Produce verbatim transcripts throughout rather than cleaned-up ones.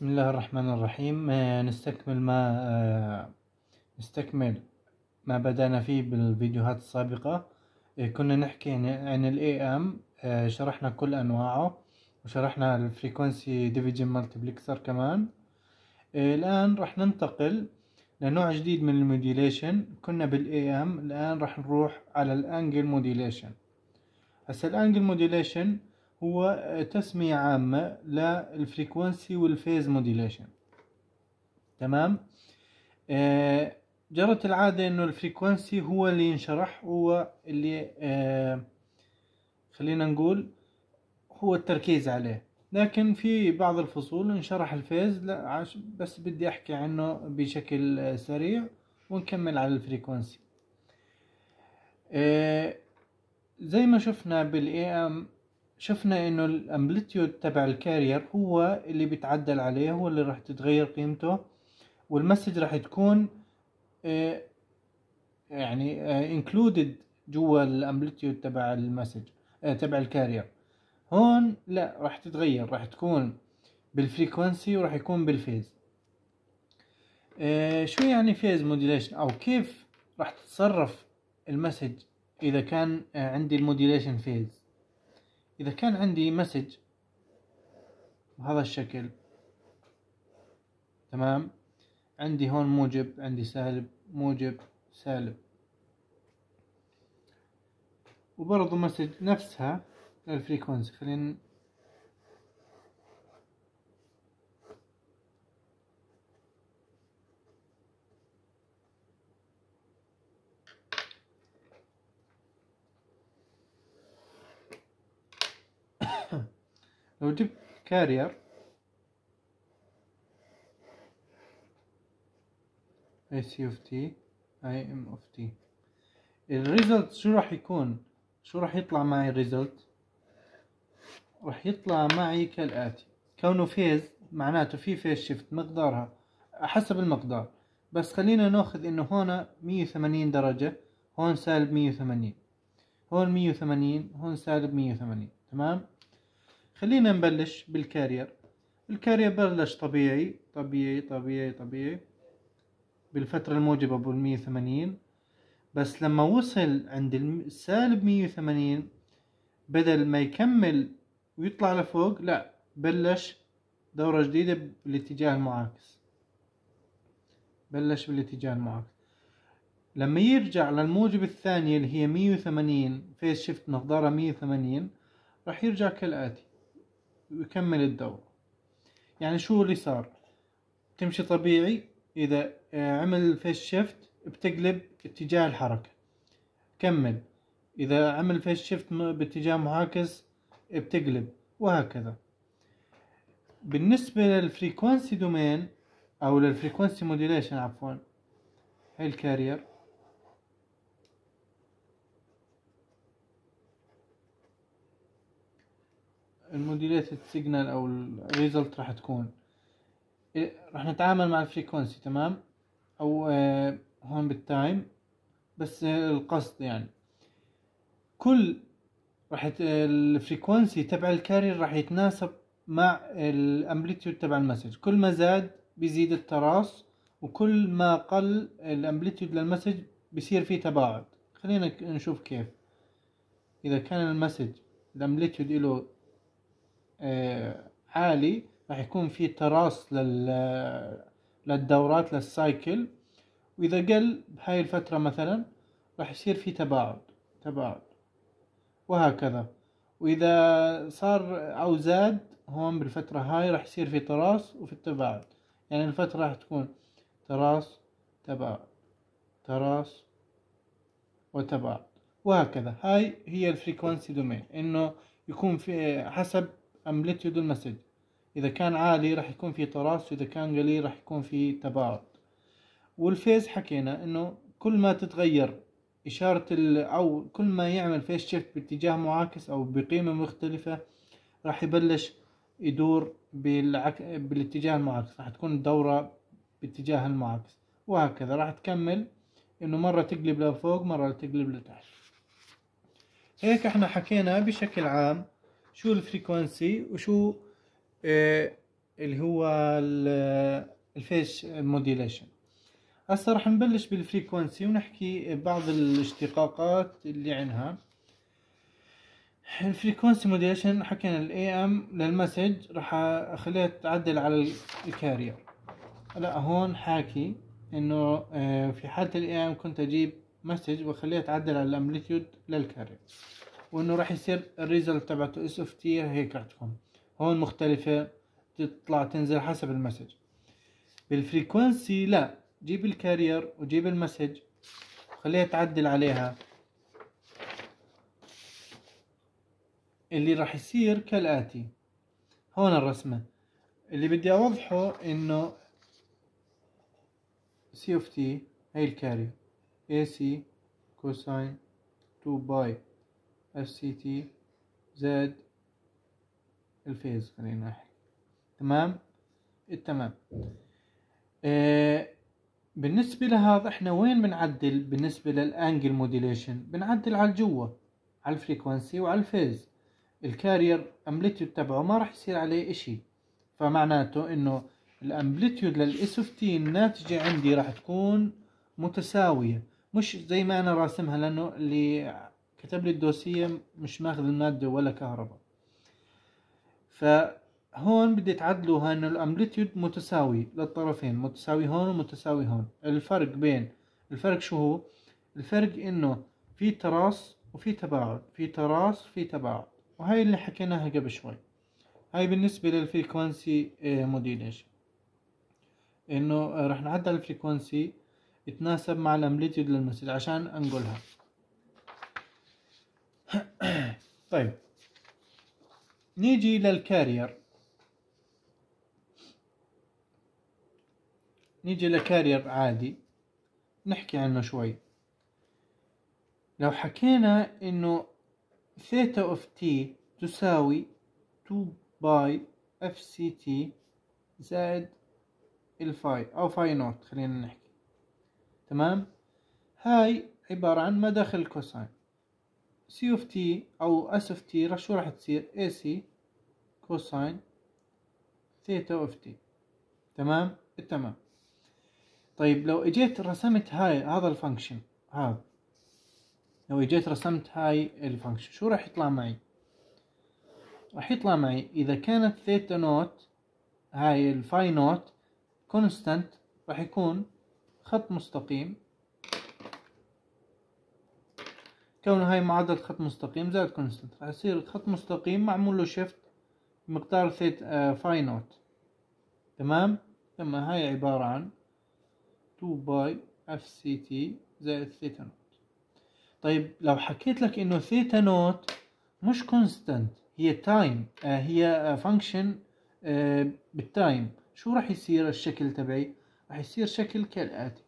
بسم الله الرحمن الرحيم. نستكمل ما نستكمل ما بدأنا فيه بالفيديوهات السابقة. كنا نحكي عن ال إيه إم، شرحنا كل أنواعه وشرحنا الفريكونسي ديفيجن مالتيبلكسر كمان. الآن راح ننتقل لنوع جديد من الموديليشن. كنا بال إيه إم، الآن راح نروح على الأنجل موديليشن. هسا الأنجل موديليشن هو تسمية عامة للفريكونسي والفيز موديليشن. تمام. آه جرت العادة انه الفريكونسي هو اللي ينشرح، هو اللي آه خلينا نقول هو التركيز عليه، لكن في بعض الفصول انشرح الفيز. لا، بس بدي احكي عنه بشكل سريع ونكمل على الفريكونسي. آه زي ما شفنا بالاي ام، شفنا انه الامبليتيود تبع الكارير هو اللي بيتعدل عليه، هو اللي راح تتغير قيمته، والمسج راح تكون آه يعني انكلودد آه جوا الامبليتيود تبع المسج آه تبع الكارير. هون لا، راح تتغير، راح تكون بالفريكونسي وراح يكون بالفيز. آه شو يعني فيز موديليشن، او كيف راح تتصرف المسج اذا كان آه عندي الموديليشن فيز؟ إذا كان عندي مسج بهذا الشكل، تمام، عندي هون موجب، عندي سالب، موجب، سالب، وبرضه مسج نفسها الفريكونسي. خلينا لو جبت كارير اي سي اوف تي اي ام اوف تي، الريزلت شو راح يكون؟ شو راح يطلع معي الريزلت؟ راح يطلع معي كالاتي. كونه فيز معناته في فيز شيفت، مقدارها حسب المقدار، بس خلينا ناخذ انه هون مية وثمانين درجة، هون سالب مية وثمانين، هون مية وثمانين، هون سالب مية وثمانين. تمام. خلينا نبلش بالكارير. الكارير بلش طبيعي طبيعي طبيعي طبيعي بالفترة الموجبة بالمية وثمانين، بس لما وصل عند السالب مية وثمانين بدل ما يكمل ويطلع لفوق، لا، بلش دورة جديدة بالاتجاه المعاكس، بلش بالاتجاه المعاكس. لما يرجع للموجب الثانية اللي هي مية وثمانين، فيز شيفت مقدارها مية وثمانين، راح يرجع كالآتي ويكمل الدورة. يعني شو اللي صار؟ تمشي طبيعي، إذا عمل فيز شيفت بتقلب اتجاه الحركة، كمل، إذا عمل فيز شيفت باتجاه معاكس بتقلب، وهكذا. بالنسبة للفريكونسي دومين أو للفريكونسي موديليشن عفوا، هاي الكارير، الموديليتد سيجنال او الريزلت راح تكون، راح نتعامل مع الفريكونسي، تمام، او هون بالتايم، بس القصد يعني كل راح الفريكونسي تبع الكارير راح يتناسب مع الامبليتيود تبع المسج. كل ما زاد بيزيد التراص، وكل ما قل الامبليتيود للمسج بيصير فيه تباعد. خلينا نشوف كيف. اذا كان المسج الامبليتيود له عالي راح يكون في تراص لل للدورات للسايكل، واذا قل بهاي الفترة مثلا راح يصير في تباعد تباعد وهكذا. واذا صار او زاد هون بالفترة هاي راح يصير في تراص وفي التباعد، يعني الفترة راح تكون تراص تباعد تراص وتباعد وهكذا. هاي هي الفريكونسي دومين، انه يكون في حسب امبليتيود المسج. اذا كان عالي راح يكون في تراص، واذا كان قليل راح يكون في تباعد. والفيز حكينا انه كل ما تتغير اشارة ال او كل ما يعمل فيز شيفت باتجاه معاكس او بقيمة مختلفة راح يبلش يدور بالعك... بالاتجاه المعاكس، راح تكون الدورة باتجاه المعاكس وهكذا. راح تكمل انه مرة تقلب لفوق، مرة تقلب لتحت. هيك احنا حكينا بشكل عام شو الفريكونسي وشو اللي هو الفيش موديليشن. هسه راح نبلش بالفريكونسي ونحكي بعض الاشتقاقات اللي عنها. الفريكونسي موديليشن حكينا الاي ام للمسج، راح اخليها تعدل على الكارير. لا هون حاكي انه في حالة الاي ام كنت اجيب مسج واخليها تعدل على الامبليتيود للكارير، وانه راح يصير الريزلت تبعته اس اوف تي هيك راح تكون. هون مختلفة، تطلع تنزل حسب المسج. بالفريكونسي لا، جيب الكارير وجيب المسج وخليها تعدل عليها، اللي راح يصير كالآتي. هون الرسمة اللي بدي اوضحه انه سي اوف تي هي الكارير اي سي كوساين تو باي اف سي تي زائد الفيز، خلينا نحكي تمام التمام. آه بالنسبة لهذا احنا وين بنعدل؟ بالنسبة للانجل موديليشن بنعدل على الجوا، على الفريكونسي وعلى الفيز. الكارير امبليتيود تبعه ما راح يصير عليه اشي، فمعناته انه الامبليتيود للاس اوف تي الناتجة عندي راح تكون متساوية، مش زي ما انا راسمها، لانه اللي كتب لي الدوسية مش ماخذ المادة ولا كهرباء. فهون بدي تعدلوها انه الامبليتيود متساوي للطرفين، متساوي هون ومتساوي هون. الفرق بين الفرق شو هو؟ الفرق انه في تراص وفي تباعد، في تراص في تباعد، وهي اللي حكيناها قبل شوي. هاي بالنسبة للفريكونسي موديليشن، انه راح نعدل الفريكونسي يتناسب مع الامبليتيود للمسج عشان انقلها. طيب نيجي للكارير، نيجي لكارير عادي نحكي عنه شوي. لو حكينا انه ثيتا اوف تي تساوي اتنين باي اف سي تي زائد الفاي او فاي نوت، خلينا نحكي تمام. هاي عبارة عن مداخل الكوساين. سي اوف تي او اس اوف تي شو راح تصير؟ اي سي كوساين ثيتا اوف تي تمام التمام. طيب لو اجيت رسمت هاي هذا الفانكشن، هذا لو اجيت رسمت هاي الفانكشن شو راح يطلع معي؟ راح يطلع معي اذا كانت ثيتا نوت هاي الفاي نوت كونستانت راح يكون خط مستقيم، كون هاي معادلة خط مستقيم زائد كونستانت، راح يصير خط مستقيم معمول له شيفت بمقدار ثيتا فاي نوت تمام. ثم هاي عبارة عن اتنين باي اف سي تي زائد ثيتا نوت. طيب لو حكيت لك انه ثيتا نوت مش كونستانت، هي تايم، آه هي فانكشن آه بالتايم، شو راح يصير الشكل تبعي؟ راح يصير شكل كالآتي،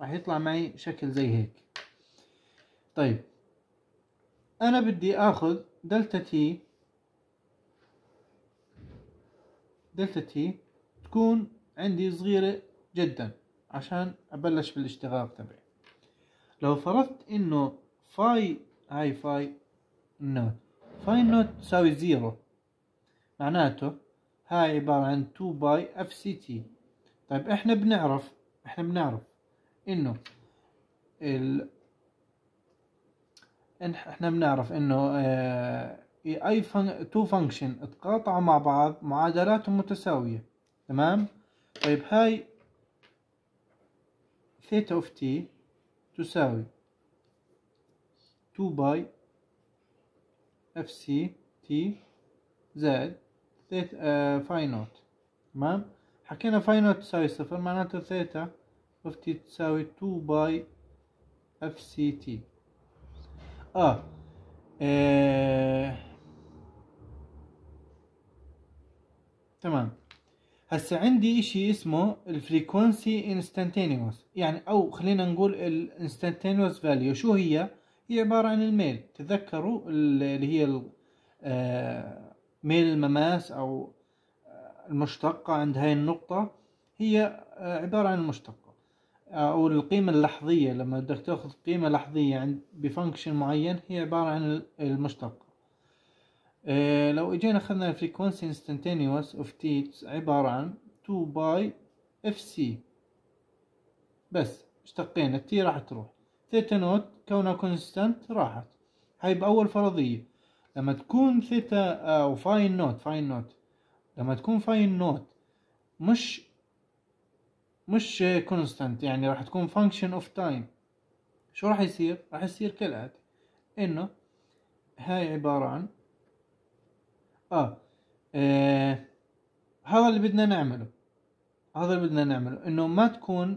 راح يطلع معي شكل زي هيك. طيب انا بدي اخذ دلتا تي، دلتا تي تكون عندي صغيرة جدا عشان ابلش بالاشتقاق تبعي. لو فرضت انه فاي، هاي فاي نوت، فاي نوت تساوي زيرو، معناته هاي عبارة عن اتنين باي اف سي تي. طيب احنا بنعرف، احنا بنعرف انه ال احنا بنعرف انه اه اي فن... تو فانكشن اتقاطعوا مع بعض معادلاتهم متساوية تمام. طيب هاي ثيتا اوف تي تساوي اتنين باي اف سي تي زائد ثيتا فاي نوت تمام. حكينا فاي نوت تساوي صفر، معناته ثيتا اوف تي تساوي اتنين باي اف سي تي. اه ايه. تمام. هسه عندي اشي اسمه الفريكونسي انستانتينيوس، يعني او خلينا نقول الانستانتينيوس فاليو. شو هي؟ هي عبارة عن الميل، تذكروا اللي هي ميل المماس او المشتقة عند هاي النقطة، هي عبارة عن المشتقة او القيمة اللحظية. لما بدك تاخذ قيمة لحظية عند بفانكشن معين هي عبارة عن المشتقة. إيه لو اجينا اخذنا الفريكونسي انستنتينيوس اوف تي عبارة عن تو باي اف سي، بس اشتقينا التي راح تروح، ثيتا نوت كونها كونستانت راحت. هاي بأول فرضية. لما تكون ثيتا أو فاي نوت فاي نوت لما تكون فاي نوت مش مش كونستانت، يعني راح تكون فانكشن اوف تايم، شو راح يصير؟ راح يصير كالآتي، إنه هاي عبارة عن آه. آه هذا اللي بدنا نعمله، هذا اللي بدنا نعمله إنه ما تكون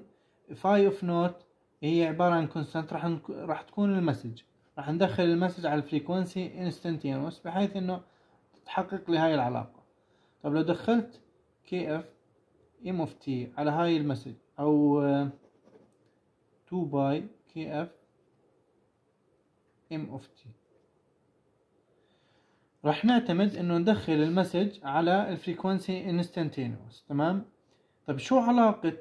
فاي اوف نوت هي عبارة عن كونستانت، راح نك... راح تكون المسج، راح ندخل المسج على الفريكونسي انستنتينوس بحيث إنه تتحقق لهاي العلاقة. طب لو دخلت كي اف ام اوف تي على هاي المسج أو آه تو باي كي اف ام اوف تي، راح نعتمد انه ندخل المسج على الفريكونسي انستنتينوس، تمام؟ طب شو علاقة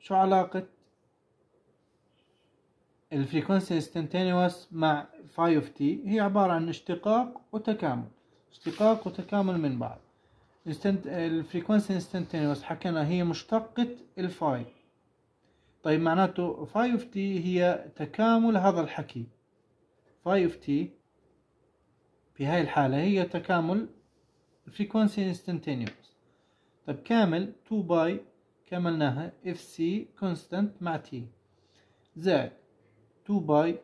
شو علاقة الفريكونسي انستنتينوس مع فاي اوف تي؟ هي عبارة عن اشتقاق وتكامل، اشتقاق وتكامل من بعض. الفريكونسي انستنتينوس حكينا هي مشتقة الفاي، طيب معناته فاي اوف تي هي تكامل هذا الحكي. فاي اوف تي في هاي الحالة هي تكامل الفريكونسي انستنتينيوس. طب كامل تو باي كملناها اف سي كونستانت مع تي زائد تو باي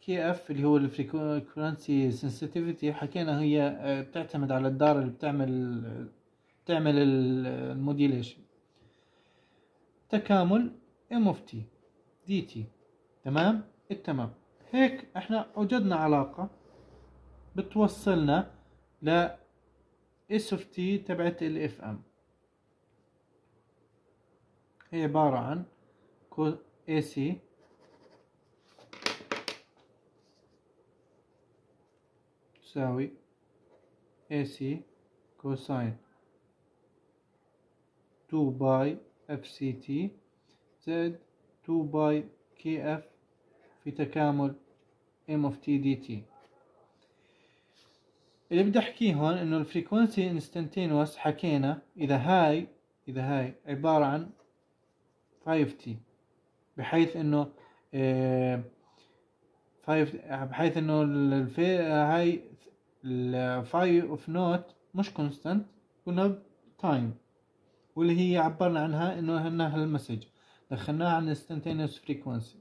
كي اف اللي هو الفريكونسي سنسيتيفيتي، حكينا هي بتعتمد على الدارة اللي بتعمل بتعمل الموديليشن، تكامل ام اوف تي دي تي، تمام؟ التمام. هيك احنا وجدنا علاقة بتوصلنا ل اس اوف تي تبعت الاف ام، هي عبارة عن كو اي سي تساوي اي سي كوساين تو باي اف سي تي زائد تو باي كي اف في تكامل ام اوف تي دي تي. اللي بدي احكيه هون انه الفريكونسي انستنتينوس حكينا اذا هاي اذا هاي عبارة عن فاي اوف تي، بحيث انه اه فاي بحيث انه الفي هاي الفاي اوف نوت مش كونستانت، قلنا تايم، واللي هي عبرنا عنها انه انها المسج دخلناها عن انستنتينوس فريكونسي.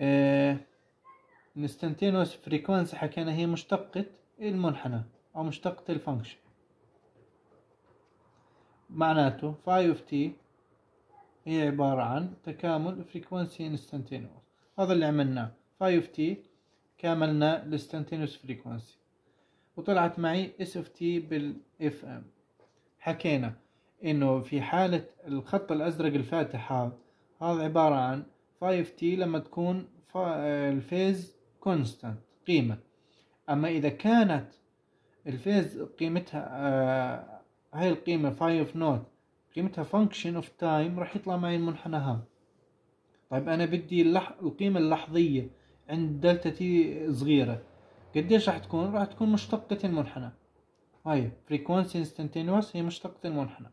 اه الانستنتينوس فريكونسي حكينا هي مشتقة المنحنى أو مشتقة الفانكشن، معناته فاي اوف تي هي عبارة عن تكامل فريكونسي انستنتينوس. هذا اللي عملناه، فاي اوف تي كاملنا الانستنتينوس فريكونسي وطلعت معي اس اوف تي بالاف ام. حكينا انه في حالة الخط الازرق الفاتح هذا هذا عبارة عن فاي اوف تي لما تكون الفيز كونستانت قيمة، أما إذا كانت الفيز قيمتها آه هاي القيمة فاي اوف نوت قيمتها فانكشن اوف تايم راح يطلع معي المنحنى هذا. طيب أنا بدي اللح... القيمة اللحظية عند دلتا تي صغيرة، قديش راح تكون؟ راح تكون مشتقة المنحنى، هاي فريكونسي انستنتينوس هي مشتقة المنحنى.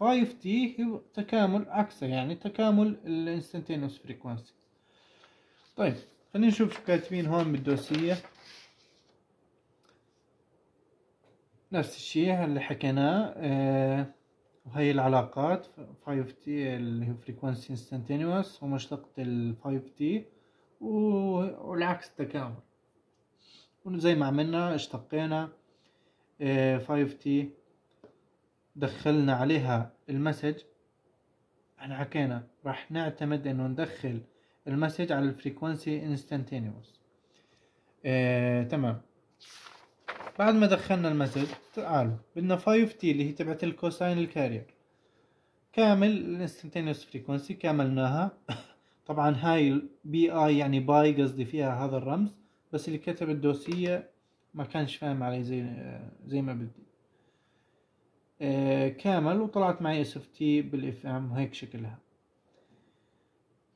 فاي اوف تي هي تكامل عكسه، يعني تكامل الانستنتينوس فريكونسي. طيب خلينا نشوف شو كاتبين هون بالدوسية. نفس الشيء اللي حكيناه، آه وهي العلاقات فاي اوف تي اللي هي فريكونسي انستنتينوس ومشتقة الفاي اوف تي، والعكس تكامل، وزي ما عملنا اشتقينا آه فاي اوف تي دخلنا عليها المسج. احنا حكينا راح نعتمد انه ندخل المسج على الفريكونسي انستنتينيوس، اه تمام. بعد ما دخلنا المسج تعالوا بدنا فاي اوف تي اللي هي تبعت الكوساين الكارير كامل الانستنتينيوس فريكونسي كاملناها. طبعا هاي بي اي يعني باي قصدي فيها هذا الرمز، بس اللي كتب الدوسية ما كانش فاهم علي زي زي ما بدي. آه كامل وطلعت معي اس اف تي بالاف ام، هيك شكلها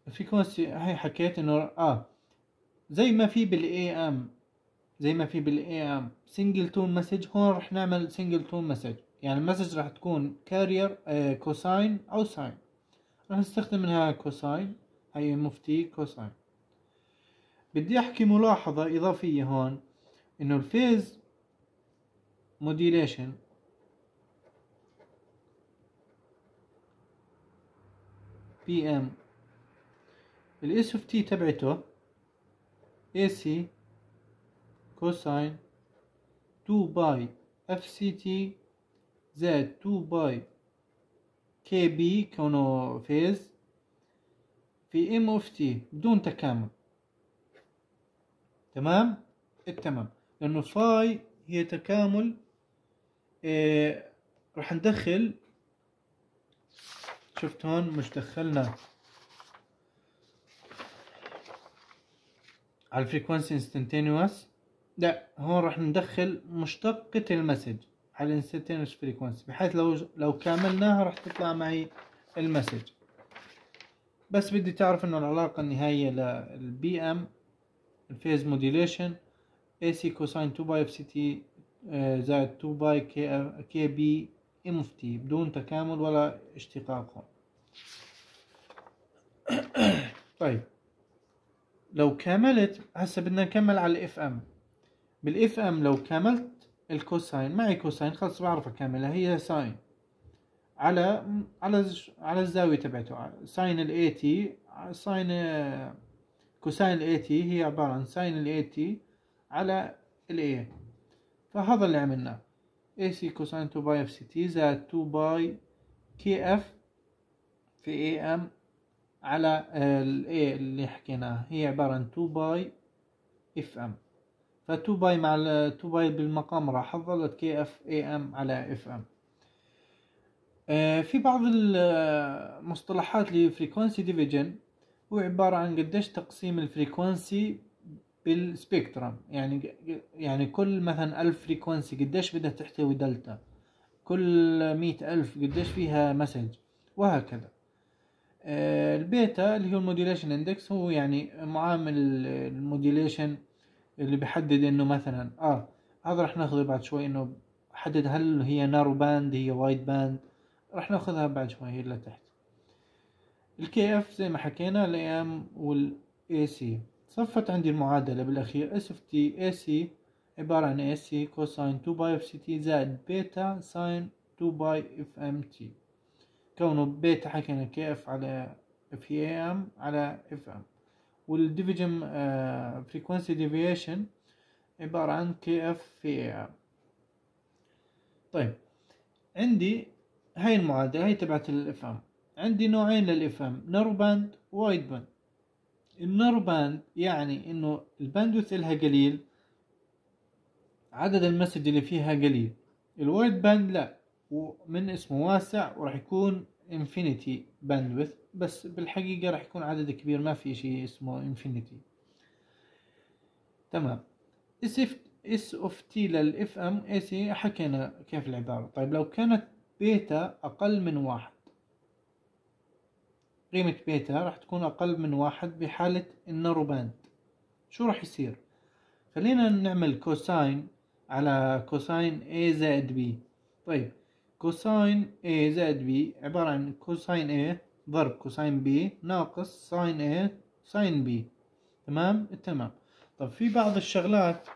الفريكونسي. هاي حكيت انه اه زي ما في بالاي ام زي ما في بالسنجل تون مسج، هون رح نعمل سنجل تون مسج، يعني المسج رح تكون كارير آه كوساين او ساين. رح نستخدم منها كوساين، هي مفتي كوساين. بدي احكي ملاحظة اضافية هون، انه الفيز موديليشن بي ام الاس اوف تي تبعته اي سي كوساين تو باي اف سي تي زائد تو باي كي بي كونه فيز في ام اوف تي بدون تكامل. تمام التمام، لانه فاي هي تكامل. آه رح ندخل، شفت هون مش دخلنا على الفريكوانسي انستنتينيوس، لا هون رح ندخل مشتقة المسج على الانستنتينيوس فريكوانسي، بحيث لو لو كاملناها رح تطلع معي المسج. بس بدي تعرف انه العلاقة النهائية للبي ام الفيز موديليشن اي سي كوساين تو باي اف سي تي زائد تو باي كي بي ام اوف تي بدون تكامل ولا اشتقاق. طيب لو كملت، هسه بدنا نكمل على الاف ام. بالاف ام لو كملت الكوساين، معي كوساين خلص بعرف اكملها، هي ساين على على على الزاوية تبعته، ساين الاي تي ساين كوساين الاي تي هي عبارة عن ساين الاي تي على الاي. فهذا اللي عملناه اي سي كوساين تو باي اف سي تي زائد تو باي كي اف في اي ام على الاي اللي حكيناها، هي عبارة عن تو باي اف ام. فتو باي مع تو باي بالمقام راح تظل كي اف اي ام على اف ام. آه في بعض المصطلحات لفريكوانسي ديفيجن، هو عبارة عن قديش تقسيم الفريكوانسي بالسبيكترم، يعني يعني كل مثلا ألف فريكوانسي قديش بدها تحتوي دلتا، كل مئة ألف قديش فيها مسج، وهكذا. آه البيتا اللي هو الموديليشن اندكس، هو يعني معامل الموديليشن اللي بحدد انه مثلا اه هذا رح ناخذه بعد شوي، انه بحدد هل هي نارو باند هي وايد باند، رح ناخذها بعد شوي هي لتحت. الكي اف زي ما حكينا الاي ام والاي سي. صفت عندي المعادلة بالاخير اس اف تي اي سي عبارة عن اي سي كوساين تو باي اف سي تي زائد بيتا ساين تو باي اف ام تي، كونه بيتا حكينا كي اف على اف اي ام على اف ام، والديفيجن فريكوانسي ديفيشن عبارة عن كي اف في اي ام. طيب عندي هاي المعادلة، هاي تبعت الاف ام. عندي نوعين للاف ام، نارو باند وايد باند. النارو باند يعني انه الباندوث الها قليل، عدد المسج اللي فيها قليل. الوايد باند لا، ومن اسمه واسع وراح يكون انفينيتي باندوث، بس بالحقيقة راح يكون عدد كبير، ما في شيء اسمه انفينيتي. تمام، اس اوف تي للاف ام اي سي حكينا كيف العبارة. طيب لو كانت بيتا اقل من واحد، قيمة بيتا راح تكون اقل من واحد بحالة النارو باند، شو راح يصير؟ خلينا نعمل كوساين على كوساين اي زائد بي. طيب كوساين اي زائد بي عبارة عن كوساين اي ضرب كوساين بي ناقص ساين اي ساين بي. تمام التمام. طب في بعض الشغلات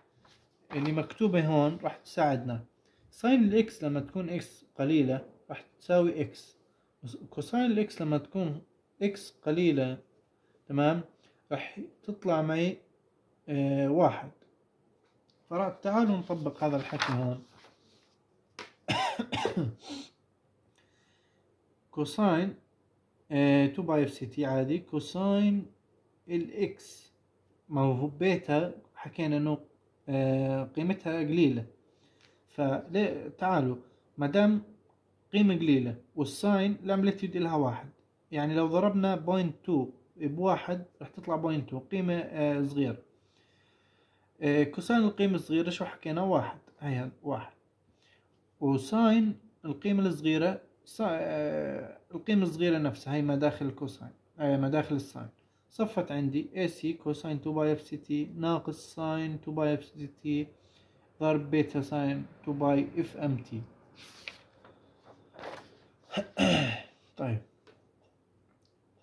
اللي مكتوبة هون راح تساعدنا. ساين الاكس لما تكون اكس قليلة راح تساوي اكس، كوساين الاكس لما تكون اكس قليلة تمام راح تطلع معي اه واحد. فتعالوا نطبق هذا الحكي هون. كوساين تو باي اف سي تي عادي كوساين الاكس، ما هو بيتا حكينا انه اه قيمتها قليلة، فتعالوا مادام قيمة قليلة والساين الامبليتيود لها واحد، يعني لو ضربنا بوينت تو بواحد راح تطلع بوينت تو قيمة اه صغيرة. اه كوساين القيمة الصغيرة شو حكينا؟ واحد، هي واحد. وساين القيمة الصغيرة القيمة الصغيرة نفسها، هي ما داخل الكوساين، ما داخل الساين. صفت عندي A C كوساين two باي اف سي تي ناقص ساين two باي اف سي تي ضرب بيتا ساين two باي اف ام تي. طيب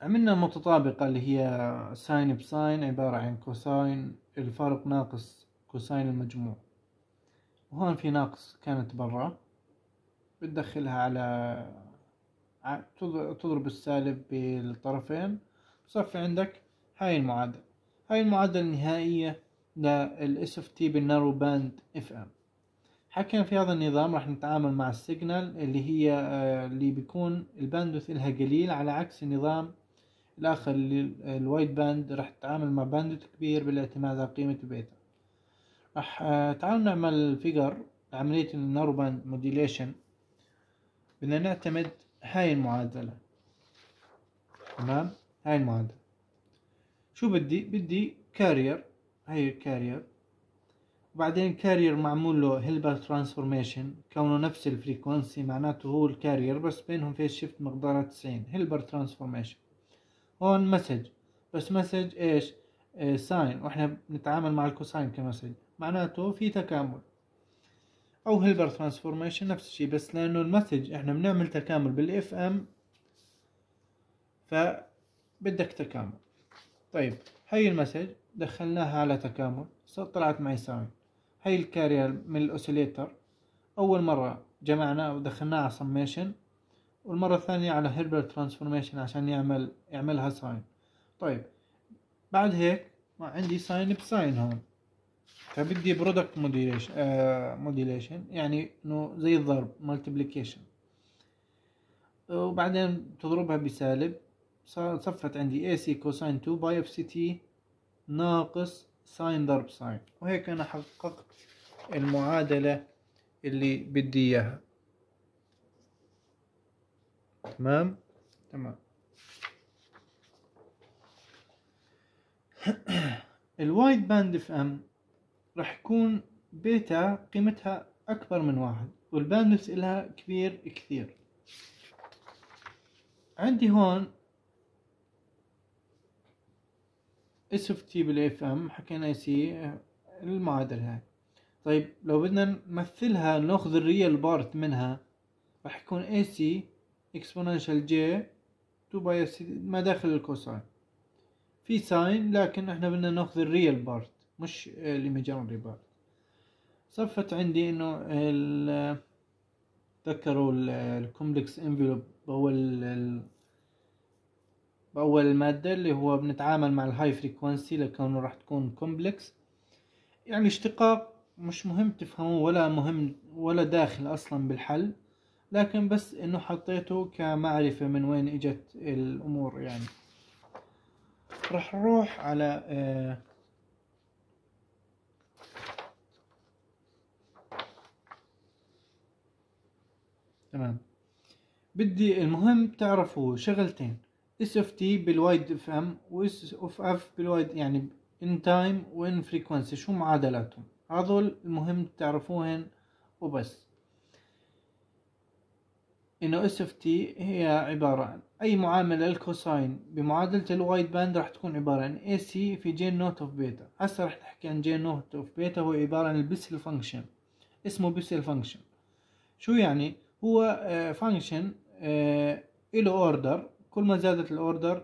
عملنا متطابقة اللي هي ساين بساين عبارة عن كوساين الفرق ناقص كوساين المجموع، وهون في ناقص كانت برا بتدخلها على تضرب السالب بالطرفين بصفي عندك هاي المعادلة. هاي المعادلة النهائية للاس اف تي بالنارو باند اف ام. حكينا في هذا النظام راح نتعامل مع السيجنال اللي هي اللي بيكون الباندوث إلها قليل، على عكس النظام الآخر اللي الوايد باند راح تتعامل مع باندوث كبير بالاعتماد على قيمة بيتا. راح تعالوا نعمل فيجر عملية النارو باند موديليشن. بدنا نعتمد هاي المعادلة، تمام؟ هاي المعادلة شو بدي؟ بدي كارير، هاي الكارير، وبعدين كارير معمول له هيلبرت ترانسفورميشن، كونه نفس الفريكونسي معناته هو الكارير بس بينهم فيز شيفت مقداره تسعين، هيلبرت ترانسفورميشن. هون مسج، بس مسج ايش؟ آه ساين، واحنا بنتعامل مع الكوساين كمسج، معناته في تكامل. او هيلبرت ترانسفورميشن نفس الشيء، بس لانه المسج احنا بنعمل تكامل بالاف ام فبدك تكامل. طيب هي المسج دخلناها على تكامل طلعت معي ساين. هي الكارير من الاوسيليتر اول مرة جمعناه ودخلناه على سميشن، والمرة الثانية على هيلبرت ترانسفورميشن عشان يعمل يعملها ساين. طيب بعد هيك ما عندي ساين بساين هون، فبدي برودكت موديليشن. آه موديليشن يعني انه زي الضرب مالتيبليكيشن، وبعدين تضربها بسالب صفت عندي A C كوساين two باي F C T ناقص ساين ضرب ساين، وهيك انا حققت المعادلة اللي بدي اياها. تمام تمام. الوايد باند اف ام راح يكون بيتا قيمتها اكبر من واحد والباندوث الها كبير كثير. عندي هون اس اف تي بالاف ام، حكينا اي سي المعادلة هاي. طيب لو بدنا نمثلها ناخذ الريال بارت منها راح يكون اي سي اكسبوننشال جي two باي سي ما داخل الكوساين في ساين، لكن احنا بدنا ناخذ الريال بارت مش الإيماجينري بارت. صفت عندي انه تذكروا الكومبلكس انفلوب باول بأول مادة اللي هو بنتعامل مع الهاي فريكونسي لكونه راح تكون كومبلكس، يعني اشتقاق مش مهم تفهموه ولا مهم ولا داخل أصلا بالحل، لكن بس إنه حطيته كمعرفة من وين إجت الأمور. يعني راح نروح على آه تمام. بدي المهم تعرفوا شغلتين، اس اف تي بالوايد اف ام واس اوف اف بالوايد يعني ان تايم وان فريكونسي، شو معادلاتهم هذول المهم تعرفوهن وبس. انه اس اف تي هي عبارة عن اي معاملة الكوساين بمعادلة الوايد باند راح تكون عبارة عن اي سي في جين نوت اوف بيتا. هسه راح نحكي عن جين نوت اوف بيتا، هو عبارة عن البسل فانكشن، اسمه بسل فانكشن. شو يعني؟ هو فانكشن آه اله اوردر، كل ما زادت الاوردر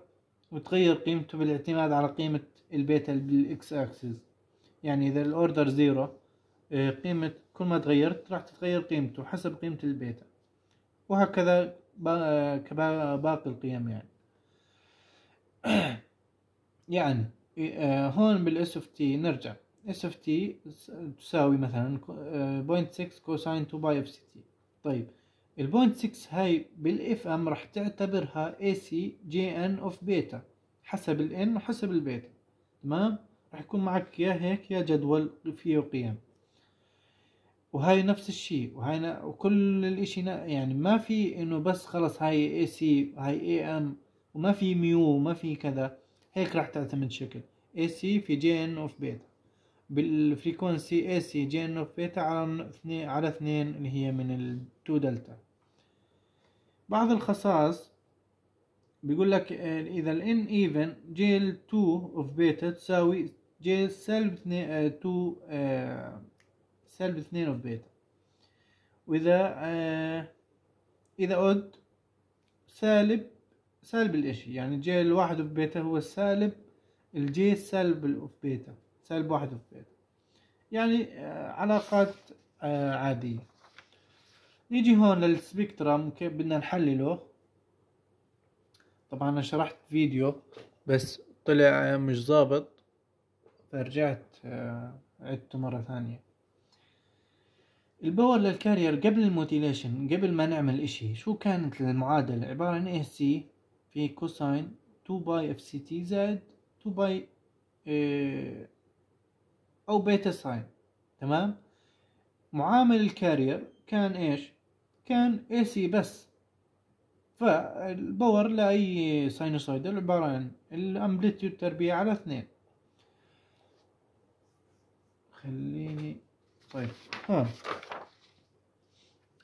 وتغير قيمته بالاعتماد على قيمة البيتا بالاكس اكسس. يعني اذا الاوردر زيرو قيمة كل ما تغيرت راح تتغير قيمته حسب قيمة البيتا، وهكذا باقي القيم. يعني يعني هون بالاس اف تي نرجع اس اف تي تساوي مثلا صفر فاصلة ستة كوساين two باي اف سي تي. طيب البوينت ستة هاي بالاف ام راح تعتبرها اي سي جي ان اوف بيتا حسب الان وحسب البيتا. تمام، راح يكون معك يا هيك يا جدول فيه قيم، وهاي نفس الشيء، وهاي وكل الاشي يعني ما في انه بس خلص هاي اي سي هاي اي ام وما في ميو وما في كذا. هيك راح تعتمد شكل اي سي في جي ان اوف بيتا بالفريكونسي اي سي جي ان اوف بيتا على اثنين على اثنين اللي هي من التو دلتا. بعض الخصائص بيقول لك اذا الان ايفن جيل اتنين اوف بيتا تساوي جيل سالب اتنين سالب اتنين اوف بيتا، واذا آه اذا اود سالب سالب الاشي، يعني جيل واحد اوف بيتا هو السالب الجي سالب الاوف بيتا سالب واحد اوف بيتا، يعني آه علاقات آه عادية. نيجي هون للسبيكترم كيف بدنا نحلله. طبعا انا شرحت فيديو بس طلع مش ظابط فرجعت عدته مرة ثانية. الباور للكارير قبل الموديليشن، قبل ما نعمل اشي، شو كانت المعادلة؟ عبارة عن اي سي في كوساين اتنين باي اف سي تي زائد اتنين باي اه او بيتا ساين. تمام. معامل الكارير كان ايش؟ كان اي سي بس، فالباور لأي ساينوسويدال عبارة عن الامبليتيود تربيع على اثنين. خليني طيب ها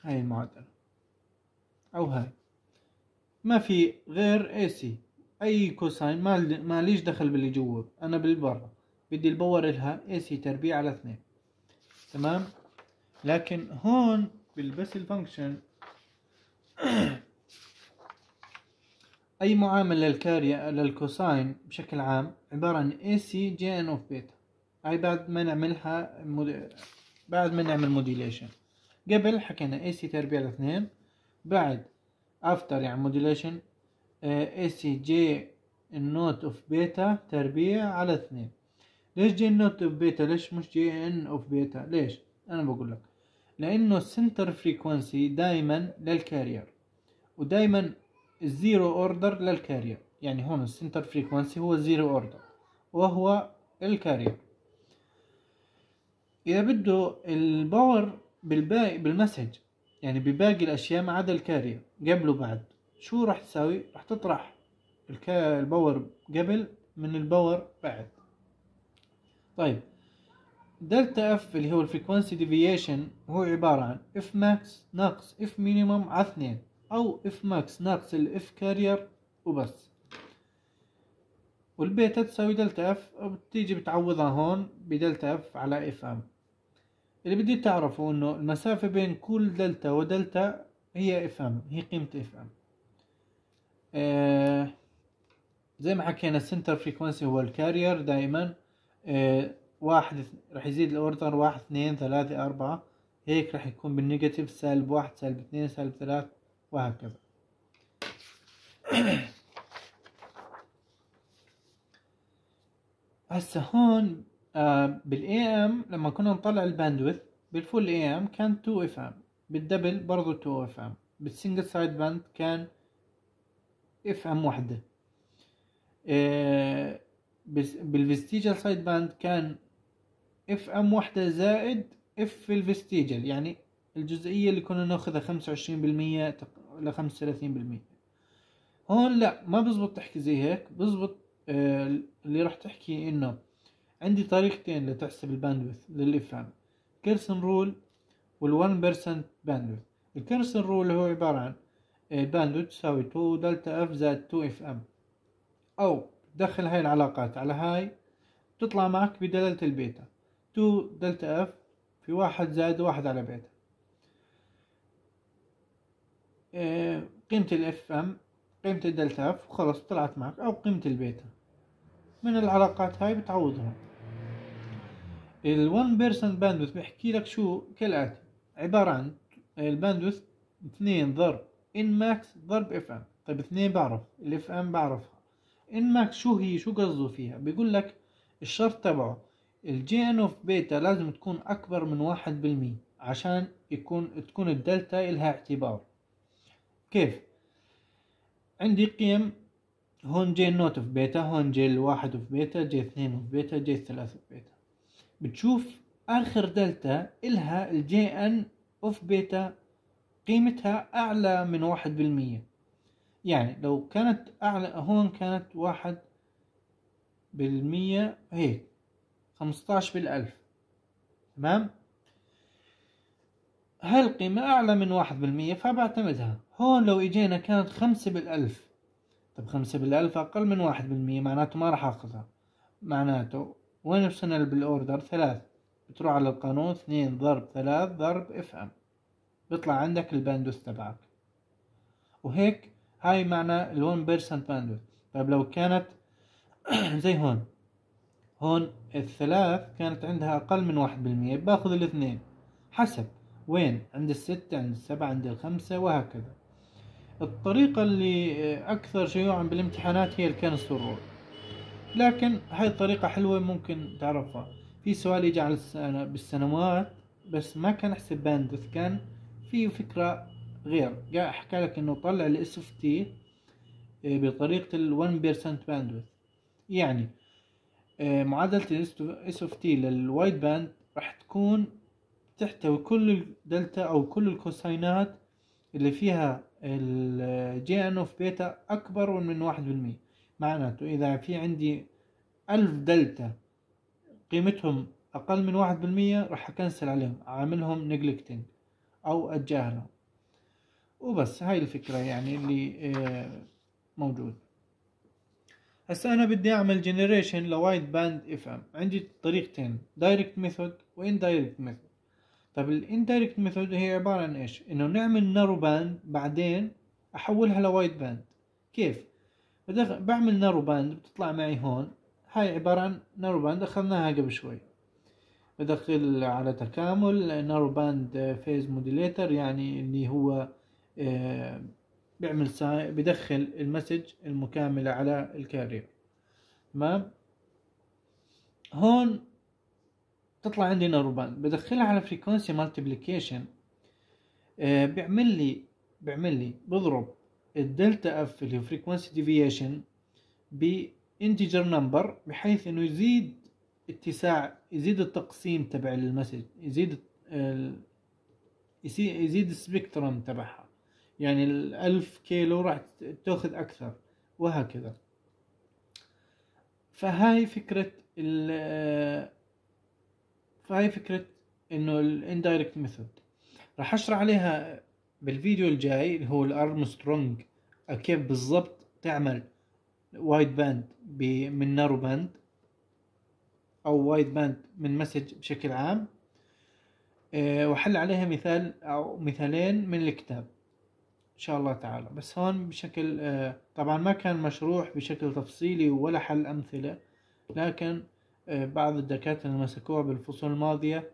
هاي المعادلة او هاي ما في غير اي سي، اي كوساين ما ليش دخل باللي جوا، انا بالبرا بدي الباور لها اي سي تربيع على اثنين. تمام. لكن هون بالبسل فانكشن اي معامل للكارير للكوساين بشكل عام عبارة عن اي سي جي ان اوف بيتا. هاي بعد ما نعملها مود... بعد ما نعمل موديليشن. قبل حكينا اي سي تربيع لاثنين، بعد افتر يعني موديليشن اي سي جي النوت اوف بيتا تربيع على اثنين. ليش جي النوت اوف بيتا؟ ليش مش جي ان اوف بيتا؟ ليش؟ انا بقول لك لانه السنتر فريكوانسي دائما للكارير ودائما الزيرو اوردر للكارير، يعني هون السنتر فريكوانسي هو زيرو اوردر وهو الكارير. اذا بده الباور بالباقي بالمسج يعني بباقي الاشياء ما عدا الكارير قبل وبعد، شو راح تساوي؟ راح تطرح الباور قبل من الباور بعد. طيب دلتا اف اللي هو الفريكوانسي ديفيشن هو عبارة عن اف ماكس ناقص اف مينيمم على اثنين، او اف ماكس ناقص الاف كارير وبس. والبيتا تساوي دلتا اف، بتيجي بتعوضها هون بدلتا اف على اف ام. اللي بدي تعرفه انه المسافة بين كل دلتا ودلتا هي اف ام، هي قيمة اف ام. آه زي ما حكينا السنتر فريكوانسي هو الكارير دائما، آه واحد راح يزيد الاوردر واحد اثنين ثلاثة اربعة، هيك راح يكون بالنيجاتيف سالب واحد سالب اثنين سالب ثلاثة وهكذا. هسا هون آه بالاي ام لما كنا نطلع الباندويث بالفول اي ام كان اتنين اف ام، بالدبل برضو اتنين اف ام، بالسنجل سايد باند كان اف ام وحدة، آه بالفيستيجال سايد باند كان اف ام وحدة زائد اف في الفيستيجال، يعني الجزئية اللي كنا ناخذها خمسة وعشرين بالمية لخمسة وثلاثين بالمية. هون لا ما بزبط تحكي زي هيك، بزبط آه اللي راح تحكي انه عندي طريقتين لتحسب الباندويث للاف ام، كيرسن رول والون بيرسنت باندويث. الكيرسن رول هو عبارة عن الباندويث تساوي اتنين دلتا اف زائد اتنين اف ام، او تدخل هاي العلاقات على هاي بتطلع معك بدلالة البيتا اتنين دلتا اف في واحد زائد واحد على بيتا. آه قيمة الاف ام قيمة الدلتا اف وخلص طلعت معك، او قيمة البيتا من العلاقات هاي بتعوضها. الون بيرسنت باندوث بيحكي لك شو كالاتي، عبارة عن الباندوث اثنين ضرب ان ماكس ضرب اف ام. طيب اثنين بعرف، الاف ام بعرفها، ان ماكس شو هي؟ شو قصده فيها؟ بيقول لك الشرط تبعه الجي ان اوف بيتا لازم تكون اكبر من واحد بالمية عشان يكون تكون الدلتا الها اعتبار. كيف؟ عندي قيم هون جي نوت اوف بيتا، هون جي الواحد اوف بيتا، جي اثنين اوف بيتا، جي ثلاثة اوف بيتا. بتشوف اخر دلتا الها الجي ان اوف بيتا قيمتها اعلى من واحد بالمية، يعني لو كانت اعلى هون كانت واحد بالمية هيك خمسطعش بالالف. تمام. هالقيمة اعلى من واحد بالمية فبعتمدها. هون لو اجينا كانت خمسة بالالف طب خمسة بالألف أقل من واحد بالمية معناته ما راح أخذها. معناته وين وصلنا بالأوردر؟ ثلاث. بتروح على القانون اثنين ضرب ثلاث ضرب اف ام، بيطلع عندك الباندوث تبعك. وهيك هاي معنى الون بيرسنت باندوث. طيب لو كانت زي هون، هون الثلاث كانت عندها أقل من واحد بالمية باخذ الاثنين حسب وين، عند الستة عند السبعة عند الخمسة وهكذا. الطريقة اللي أكثر شيوعا بالامتحانات هي الكنسل رول، لكن هاي الطريقة حلوة ممكن تعرفها. في سؤال يجي على بالسنوات بس ما كان حسب باندوث، كان في فكرة غير، جاء أحكى لك إنه طلع الاس اف تي بطريقة الون بيرسنت باندوث. يعني معادلة الاس اف تي للوايد باند راح تكون تحتوي كل الدلتا أو كل الكوساينات اللي فيها الجي ان اوف بيتا أكبر من واحد بالمية. معناته إذا في عندي ألف دلتا قيمتهم أقل من واحد بالمية راح أكنسل عليهم، أعملهم نجلكتنج أو أتجاهلهم. وبس هاي الفكرة يعني اللي موجود. هسا أنا بدي أعمل جنريشن لوايد باند اف ام، عندي طريقتين دايركت ميثود واندايركت ميثود. طب الاندايركت ميثود هي عبارة عن ايش؟ إنه نعمل نارو باند بعدين أحولها لوايد باند. كيف؟ بعمل نارو باند بتطلع معي هون، هاي عبارة عن نارو باند أخذناها قبل شوي. بدخل على تكامل نارو باند فيز موديليتر، يعني اللي هو آه بيعمل ساي بدخل المسج المكاملة على الكارير. تمام، هون تطلع عندي نارو باند بدخلها على فريكونسي مالتيبليكيشن، آه بيعمل لي بيعمل لي بضرب الدلتا اف اللي هو فريكونسي ديفيشن بانتجر نمبر، بحيث انه يزيد اتساع، يزيد التقسيم تبع المسج، يزيد يزيد السبيكترم تبعها، يعني الألف كيلو راح تاخذ أكثر وهكذا. فهاي فكرة ال فهاي فكرة إنه الاندايركت ميثود. راح أشرح عليها بالفيديو الجاي اللي هو الأرمسترونج، كيف بالضبط تعمل وايد باند من نارو باند أو وايد باند من مسج بشكل عام. وحل عليها مثال أو مثالين من الكتاب إن شاء الله تعالى. بس هون بشكل طبعا ما كان مشروح بشكل تفصيلي ولا حل أمثلة، لكن بعض الدكاترة اللي مسكوها بالفصول الماضية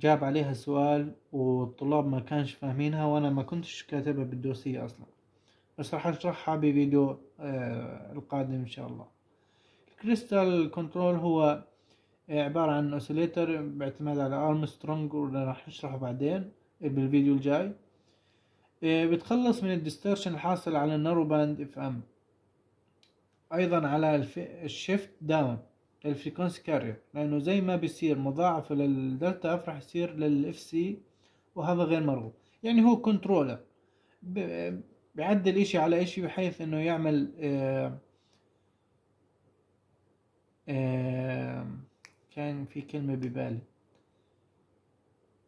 جاب عليها سؤال والطلاب ما كانش فاهمينها، وأنا ما كنتش كاتبها بالدوسية أصلا، بس راح أشرحها بفيديو القادم إن شاء الله. الكريستال كنترول هو عبارة عن أوسيليتر باعتماد على أرمسترونج، واللي راح نشرحه بعدين بالفيديو الجاي. بتخلص من الديستورشن الحاصل على النارو باند اف ام، أيضا على الشيفت داون للفريكونسي كارير، لأنه زي ما بيصير مضاعفة للدلتا اف راح يصير للاف سي، وهذا غير مرغوب. يعني هو كنترولر بيعدل إشي على إشي بحيث إنه يعمل آه آه كان في كلمة ببالي،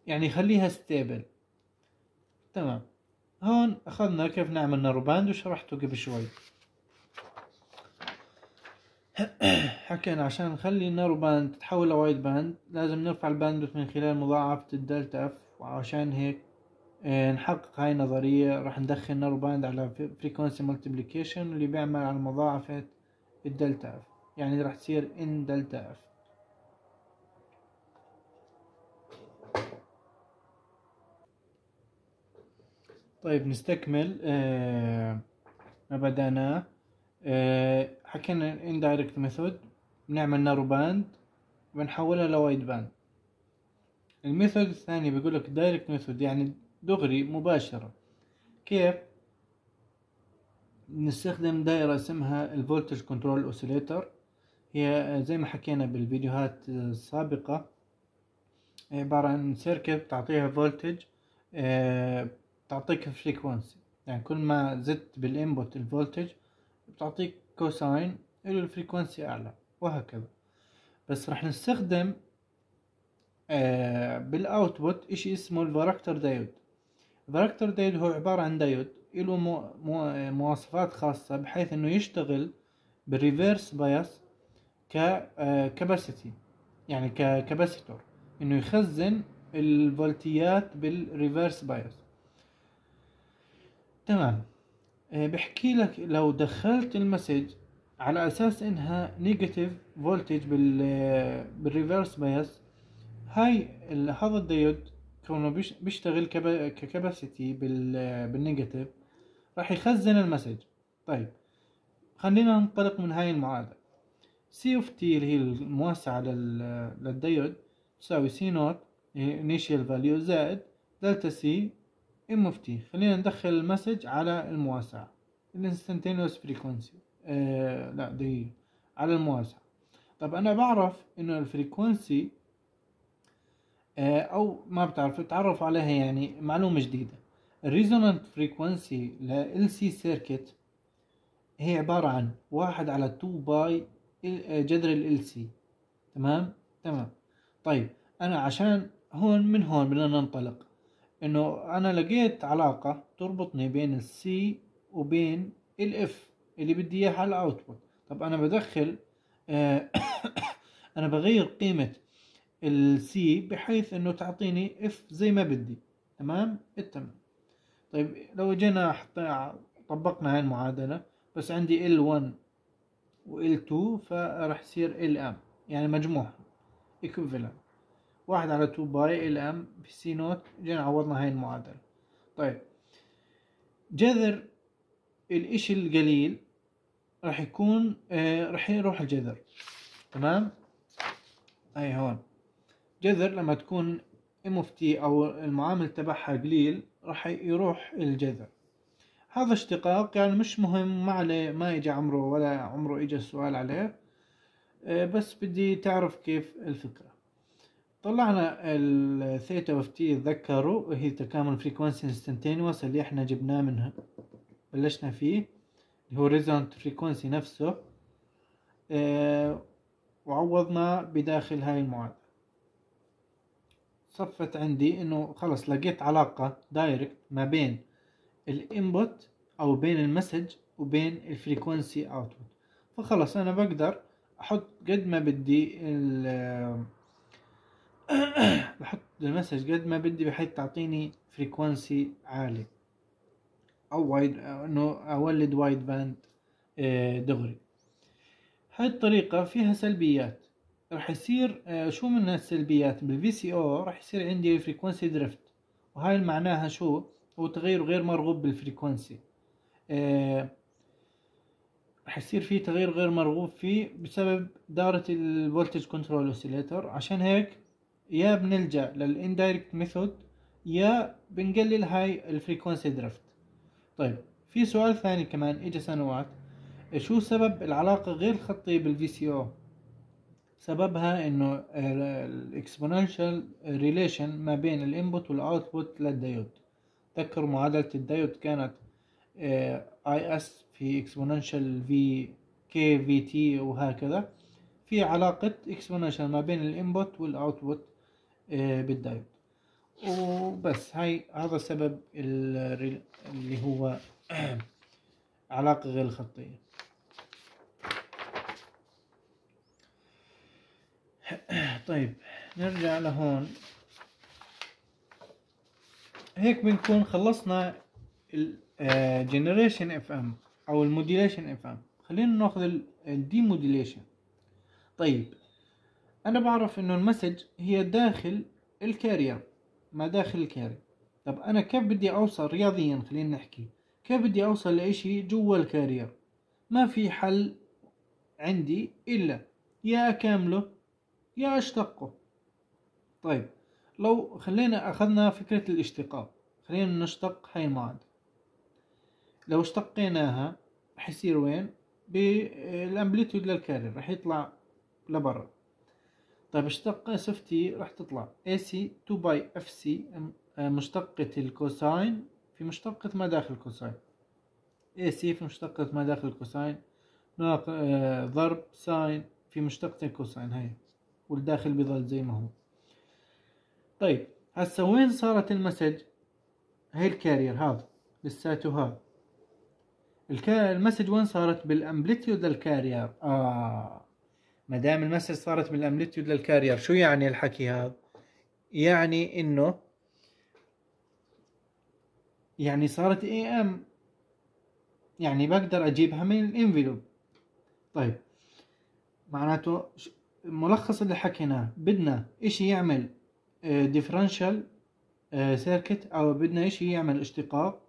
يعني خليها ستيبل. تمام، هون أخذنا كيف نعمل نارو باند وشرحته قبل شوي. حكينا عشان نخلي النارو باند تتحول لوايد باند لازم نرفع الباندوث من خلال مضاعفة الدلتا اف، وعشان هيك نحقق هاي النظرية راح ندخل نارو باند على فريكونسي ملتيبليكيشن اللي بيعمل على مضاعفة الدلتا اف، يعني راح تصير ان دلتا اف. طيب نستكمل آه ما بدأناه. آه حكينا الاندايركت ميثود بنعمل نارو باند وبنحولها لوايد باند. الميثود الثاني بيقول لك دايركت ميثود، يعني دغري مباشرة. كيف نستخدم؟ دائرة اسمها الفولتج كنترول اوسيليتر، هي زي ما حكينا بالفيديوهات السابقة عبارة عن سيركت تعطيها فولتج آه تعطيك فريكوانسي، يعني كل ما زدت بالانبوت الفولتج بتعطيك كوساين له الفريكوانسي اعلى وهكذا. بس راح نستخدم آه بالاوتبوت اشي اسمه الفاركتور دايود. الفاركتور دايود هو عبارة عن دايود له مواصفات خاصة بحيث انه يشتغل بالريفيرس بايس ككاباسيتي، يعني ككاباسيتور، انه يخزن الفولتيات بالريفيرس بايس. تمام. بحكي لك لو دخلت المسج على اساس انها نيجاتيف فولتج بالريفيرس بايس، هاي هذا الديود كونه بيشتغل ككاباسيتي بالنيجاتيف راح يخزن المسج. طيب خلينا ننطلق من هاي المعادلة. سي اوف تي اللي هي الموسعة للديود تساوي سي نوت initial value زائد دلتا سي ام اوف تي. خلينا ندخل المسج على المواسعة الانستنتينيوس فريكونسي، آه لا دقيقة، على المواسعة. طب انا بعرف انه الفريكونسي آه او ما بتعرف تعرف عليها، يعني معلومة جديدة. الريزونانت فريكونسي لال سي سيركت هي عبارة عن واحد على اتنين باي جذر ال سي. تمام تمام. طيب انا عشان هون من هون بدنا ننطلق انه انا لقيت علاقة تربطني بين السي وبين الاف اللي بدي اياها على الاوتبوت. طب انا بدخل آه انا بغير قيمة السي بحيث انه تعطيني اف زي ما بدي. تمام التمام. طيب لو جينا طبقنا هاي المعادلة بس عندي ال1 وال2 فراح يصير ال ام، يعني مجموعة اكوفلنت واحد على اتنين باي ال ام في سي نوت. جينا عوضنا هاي المعادلة. طيب جذر الاشي القليل راح يكون آه راح يروح الجذر. تمام. هاي هون جذر لما تكون ام اوف تي او المعامل تبعها قليل راح يروح الجذر. هذا اشتقاق يعني مش مهم، ما عليه، ما اجى عمره ولا عمره اجى السؤال عليه، آه بس بدي تعرف كيف الفكرة. طلعنا الثيتا اوف تي، تذكروا هي تكامل فريكونسي انستنتينوس اللي احنا جبناه منها بلشنا فيه اللي هو ريزونانت فريكونسي نفسه، اه وعوضنا بداخل هاي المعادلة. صفت عندي انه خلص لقيت علاقة دايركت ما بين الانبوت او بين المسج وبين الفريكونسي اوتبوت، فخلص انا بقدر احط قد ما بدي ال بحط المسج قد ما بدي بحيث تعطيني فريكونسي عالي او وايد، انه اولد وايد باند دغري. هاي الطريقة فيها سلبيات. راح يصير شو من السلبيات بالفي سي او راح يصير عندي فريكونسي دريفت، وهاي معناها شو؟ هو تغير غير مرغوب بالفريكونسي. راح يصير في تغير غير مرغوب فيه بسبب دارة الفولتج كنترول اوسيليتر. عشان هيك يا بنلجأ للاندايركت ميثود يا بنقلل هاي الفريكونسي درفت. طيب في سؤال ثاني كمان اجى سنوات، شو سبب العلاقة غير خطية بالفي سي او؟ سببها انه الاكسبوننشال ريليشن ما بين الانبوت والاوتبوت للديود. تذكروا معادلة الديود كانت اي اس في اكسبوننشال في كي في تي، وهكذا في علاقة اكسبوننشال ما بين الانبوت والاوتبوت بالدايود. وبس هاي هذا سبب اللي هو علاقة غير خطية. طيب نرجع لهون. هيك بنكون خلصنا الجنريشن اف ام او الموديليشن اف ام. خلينا ناخذ الديموديليشن. طيب انا بعرف انه المسج هي داخل الكارير ما داخل الكارير. طب انا كيف بدي اوصل رياضيا، خلينا نحكي كيف بدي اوصل لاشي جوا الكارير؟ ما في حل عندي الا يا اكامله يا اشتقه. طيب لو خلينا اخذنا فكرة الاشتقاق، خلينا نشتق هاي المعادلة. لو اشتقيناها رح يصير وين؟ بالامبليتيود للكارير رح يطلع لبرا. طيب اشتقة سفتي راح تطلع AC اتنين باي اف سي مشتقة الكوساين في مشتقة ما داخل الكوساين، AC في مشتقة ما داخل الكوساين ضرب ساين في مشتقة الكوساين، هي والداخل بيضل زي ما هو. طيب هسا وين صارت المسج؟ هي الكارير هذا لساته هذا المسج وين صارت؟ بالامبليتيود للكارير. اه ما دام المسج صارت بالامبليتيود للكارير، شو يعني الحكي هذا؟ يعني انه يعني صارت اي ام، يعني بقدر اجيبها من الانفلوب. طيب معناته ملخص اللي حكيناه، بدنا اشي يعمل ديفرنشال سيركت، او بدنا اشي يعمل اشتقاق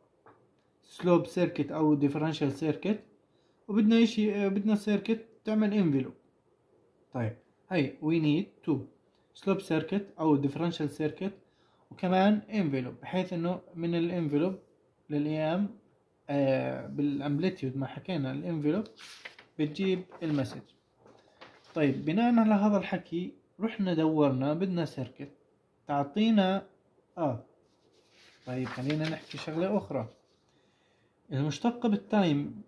سلوب سيركت او ديفرنشال سيركت، وبدنا اشي بدنا سيركت تعمل انفلوب. طيب هي وي نيد تو سلوب سيركت او ديفرنشال سيركت وكمان انفلوب، بحيث انه من الانفلوب للايام آه بالامبليتيود ما حكينا الانفلوب بتجيب المسج. طيب بناء على هذا الحكي رحنا دورنا بدنا سيركت تعطينا اه طيب خلينا نحكي شغلة اخرى، المشتقة بالتايم.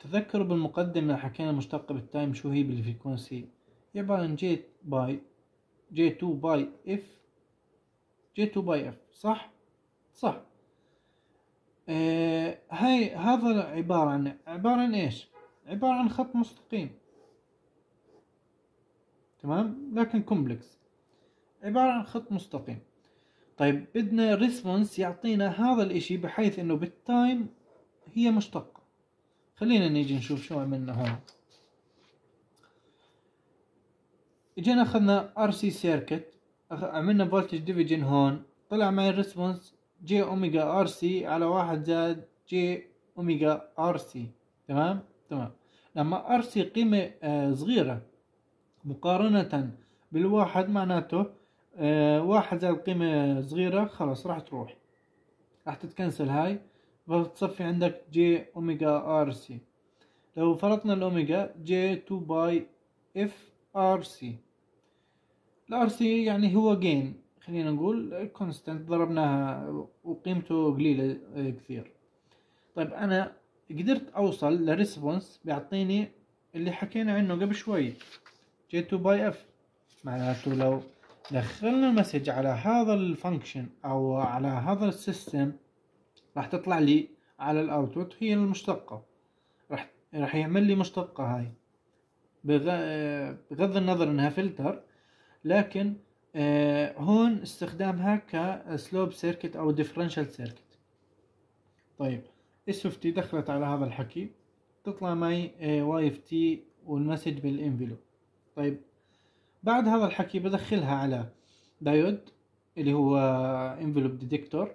تذكروا بالمقدمة حكينا المشتقة بالتايم شو هي بالفريكونسي، عبارة عن جي باي جي تو باي اف جي تو باي اف، صح؟ صح. آه هاي هذا عبارة عن عبارة عن ايش؟ عبارة عن خط مستقيم، تمام؟ لكن كومبلكس، عبارة عن خط مستقيم. طيب بدنا ريسبونس يعطينا هذا الاشي بحيث انه بالتايم هي مشتقة. خلينا نيجي نشوف شو عملنا هون. اجينا اخذنا ار سي سيركت، عملنا فولتج ديفيجن، هون طلع معي الريسبونس جي اوميجا ار سي على واحد زائد جي اوميجا ار سي، تمام؟ تمام. لما ار سي قيمة آه صغيرة مقارنة بالواحد، معناته آه واحد زائد قيمة صغيرة خلاص راح تروح، راح تتكنسل هاي، بتصفي عندك جي اوميجا ار سي. لو فرضنا الاوميجا جي تو باي اف ار سي، الار سي يعني هو جين، خلينا نقول كونستانت ضربناها وقيمته قليلة كثير. طيب انا قدرت اوصل لريسبونس بيعطيني اللي حكينا عنه قبل شوي جي تو باي اف، معناته لو دخلنا المسج على هذا الفانكشن او على هذا السيستم راح تطلع لي على الاوتبوت هي المشتقة، راح راح يعمل لي مشتقة هاي بغض النظر انها فلتر، لكن آه هون استخدامها كسلوب سيركت او ديفرنشال سيركت. طيب اس اوف تي دخلت على هذا الحكي، تطلع معي آه واي اف تي والمسج بالانفلوب. طيب بعد هذا الحكي بدخلها على دايود اللي هو انفلوب ديتكتور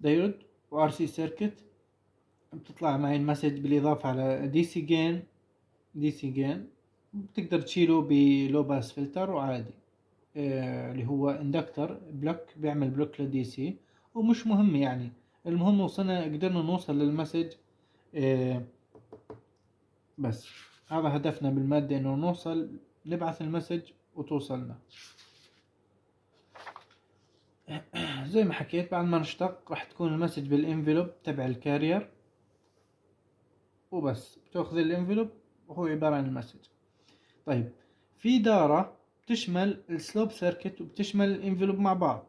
دايود وار سي سيركت، بتطلع معي المسج بالاضافة على دي سي جين دي سي جين بتقدر تشيله بلو باس فلتر وعادي آه اللي هو اندكتر بلوك، بيعمل بلوك للدي سي ومش مهم يعني، المهم وصلنا قدرنا نوصل للمسج آه بس هذا هدفنا بالمادة، انه نوصل نبعث المسج وتوصلنا. زي ما حكيت بعد ما نشتق راح تكون المسج بالانفلوب تبع الكارير وبس، بتاخذ الانفلوب وهو عبارة عن المسج. طيب في دارة بتشمل السلوب سيركت وبتشمل الانفلوب مع بعض،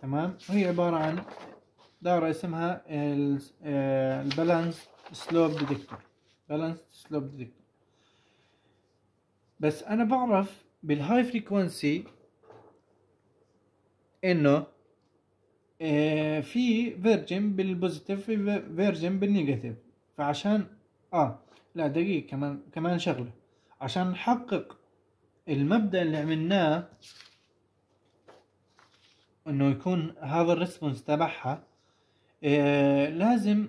تمام؟ وهي عبارة عن دارة اسمها البالانس سلوب ديتكتور بالانس سلوب ديتكتور. بس انا بعرف بالهاي فريكونسي انه في فيرجن بالبوزيتيف في فيرجن بالنيجاتيف، فعشان اه لا دقيقة كمان كمان شغلة، عشان نحقق المبدأ اللي عملناه انه يكون هذا الريسبونس تبعها آه لازم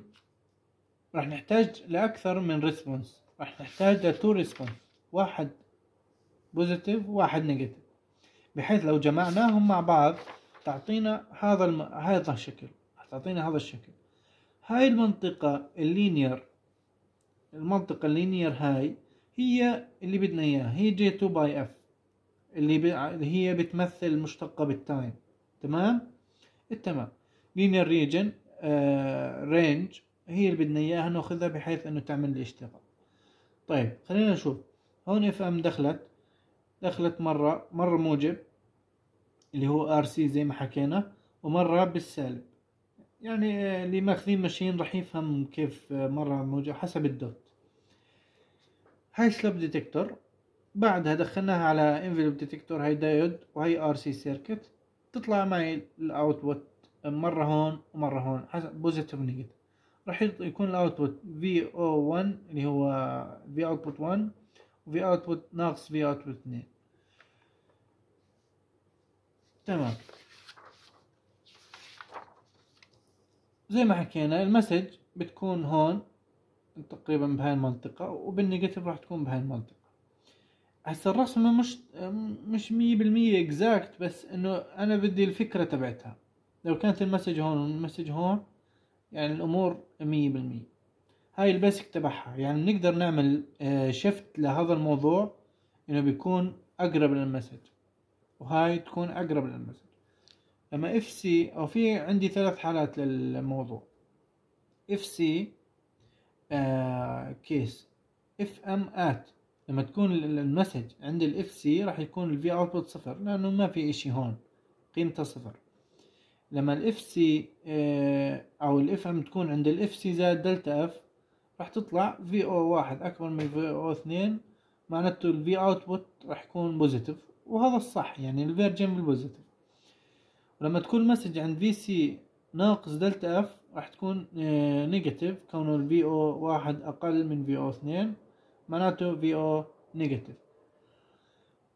راح نحتاج لأكثر من ريسبونس، راح نحتاج لتو ريسبونس، واحد بوزيتيف وواحد نيجاتيف، بحيث لو جمعناهم مع بعض تعطينا هذا الم... هذا الشكل، تعطينا هذا الشكل. هاي المنطقة اللينير، المنطقة اللينير هاي هي اللي بدنا اياها، هي جي تو باي اف اللي ب... هي بتمثل مشتقة بالتايم، تمام؟ التمام لينير ريجن آه... رينج هي اللي بدنا اياها ناخذها بحيث انه تعمل لي اشتقاق. طيب خلينا نشوف هون اف ام دخلت دخلت مرة مرة موجب اللي هو ار سي زي ما حكينا، ومرة بالسالب يعني اللي ماخذين ماشين راح يفهم كيف مرة موجة حسب الدوت. هاي سلوب ديتكتور، بعدها دخلناها على انفلوب ديتكتور، هاي دايود وهي ار سي سيركت. تطلع معي الاوتبوت مرة هون ومرة هون حسب بوزيتيف ونيجاتيف. راح يكون الاوتبوت في او واحد اللي هو في اوتبوت واحد، وفي اوتبوت ناقص في اوتبوت اثنين. تمام، زي ما حكينا المسج بتكون هون تقريبا بهاي المنطقة، وبالنيجاتيف راح تكون بهاي المنطقة. هسا الرسمة مش مش مية بالمية اكزاكت، بس انه انا بدي الفكرة تبعتها. لو كانت المسج هون والمسج هون يعني الامور مية بالمية. هاي الباسك تبعها، يعني بنقدر نعمل شيفت لهذا الموضوع انه بيكون اقرب للمسج، وهاي تكون اقرب للمسج. لما اف سي، او في عندي ثلاث حالات للموضوع، اف سي كيس، اف ام ات. لما تكون المسج عند الاف سي راح يكون الفي اوتبوت صفر لانه ما في اشي هون قيمته صفر. لما الاف سي او الاف ام تكون عند الاف سي زائد دلتا اف، راح تطلع في او واحد اكبر من في او اثنين، معناته الفي اوتبوت راح يكون بوزيتيف، وهذا الصح يعني الفيرجن بالبوزيتيف. ولما تكون المسج عند في سي ناقص دلتا اف راح تكون نيجاتيف، كونه الفي او واحد اقل من في او اثنين معناته في او نيجاتيف.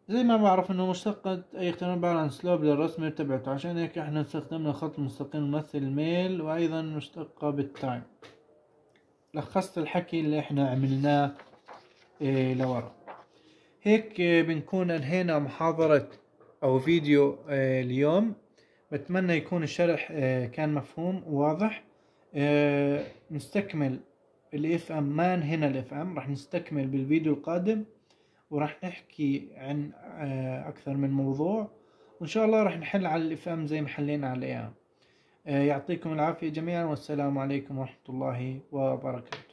زي ما بعرف انه مشتقة اي اخترام بالانس سلوب للرسمة تبعته، عشان هيك احنا استخدمنا الخط المستقيم الممثل الميل، وايضا مشتقة بالتايم. لخصت الحكي اللي احنا عملناه إيه لورا. هيك بنكون انهينا محاضرة او فيديو إيه اليوم. بتمنى يكون الشرح إيه كان مفهوم وواضح. إيه نستكمل الاف ام، ما انهينا الاف ام، راح نستكمل بالفيديو القادم، وراح نحكي عن اكثر من موضوع، وان شاء الله راح نحل على الاف ام زي ما حلينا على الاي ام. يعطيكم العافية جميعا، والسلام عليكم ورحمة الله وبركاته.